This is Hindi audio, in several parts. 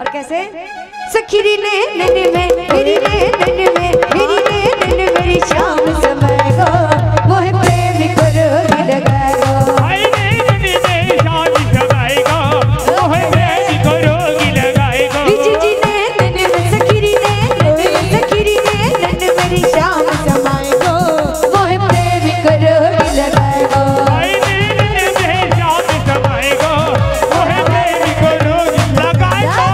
और कैसे सखी रे नैन में मेरी रे नैन में मेरी रे नैन मेरी शाम समय गो मोह प्रेम करो लगाओ हाय नैन में शाम समय गो मोह प्रेम करो लगाओ जी जी नैन में सखी रे नैन मेरी शाम समय गो मोह प्रेम करो लगाओ हाय नैन में शाम समय गो मोह प्रेम करो लगाओ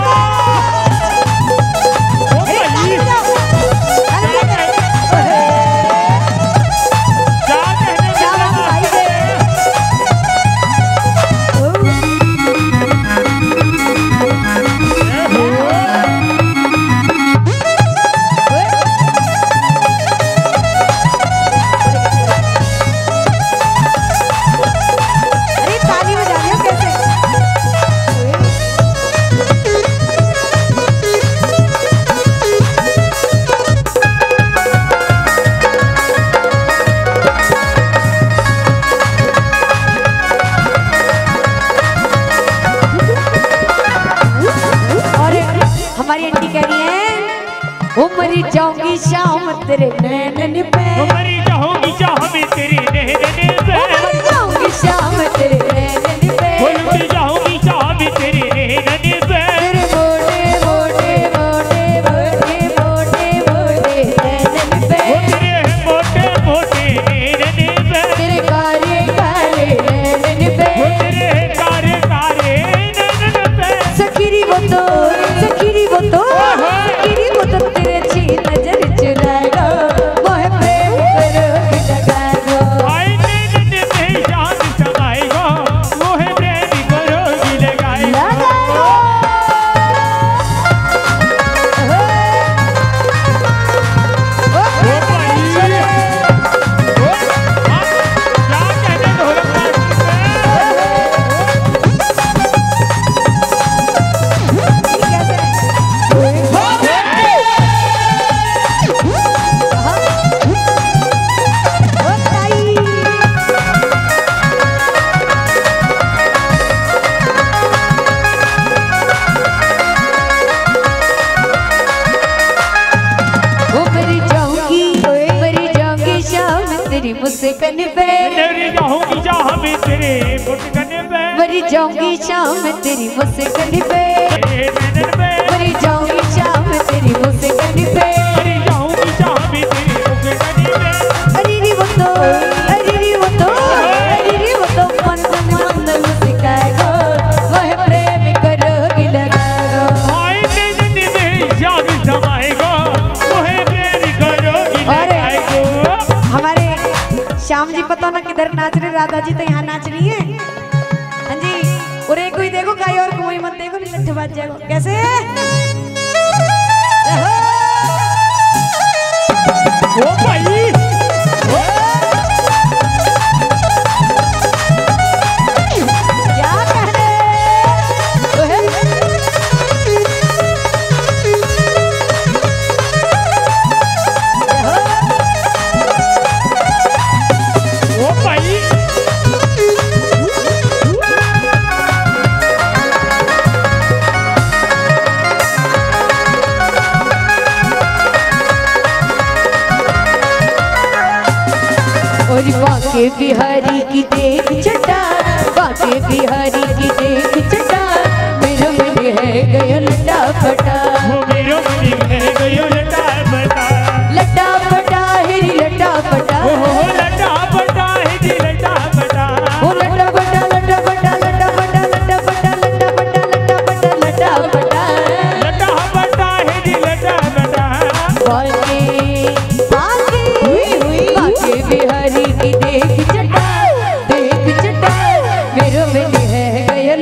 मरी जाऊंगी शाम तेरे नैनन पे मरी जाऊंगी शाम तेरे नैनन पे मरी जाऊंगी शाम तेरे नैनन पे मरी जाऊंगी शाम तेरे नैनन पे तेरे मोटे मोटे मोटे मोटे मोटे मोटे नैनन पे तेरे मोटे मोटे नैनन पे तेरे काले काले नैनन पे तेरे काले काले नैनन पे सखीरी वो तो मुस्कन पे तेरी जाऊंगी शाम तेरे मुस्कन पे मरी जाऊंगी शाम तेरी मुस्कन पे मरी जाऊंगी शाम तेरी मुस्कन पे मरी जाऊंगी शाम तेरी मुस्कन पे अरे रे वो तो श्याम जी पता ना किधर नाच रहे राधा जी तो यहाँ नाच रही है हाँ जी और एक कोई देखो कहीं और कोई मत देखो नहीं लट्ठे बाज जाएगा कैसे ओ भाई बाके बिहारी की देख छटा बाके बिहारी की देख छटा मेरा मन है गया लटा फटा मेरा मन है गया लटा फटा हेरी लटा फटा हो लटा फटा हेरी लटा फटा हो लटा फटा लटा फटा लटा फटा लटा फटा लटा फटा लटा फटा लटा फटा लटा फटा हेरी लटा फटा बाके बाके बिहारी देख चटा मेरे में है गया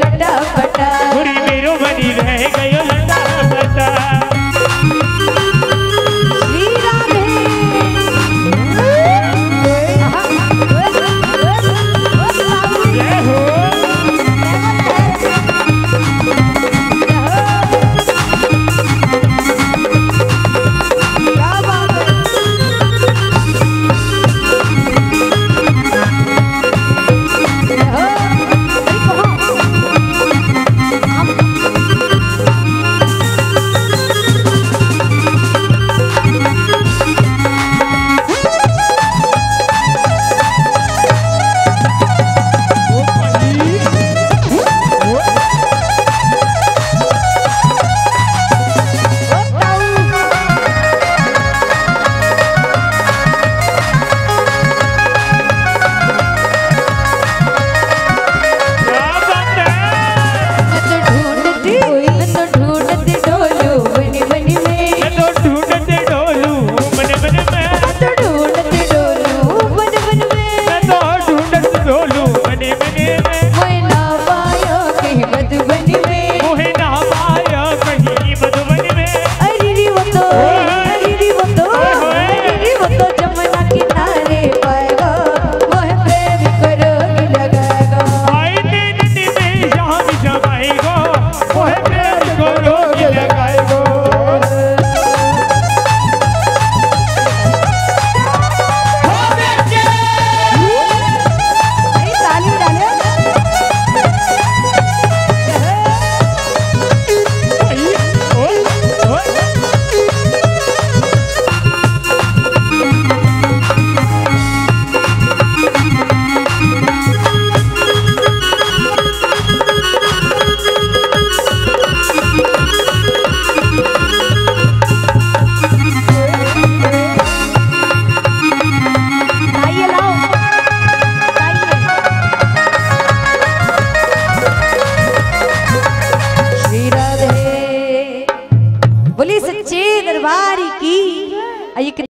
दरबार की।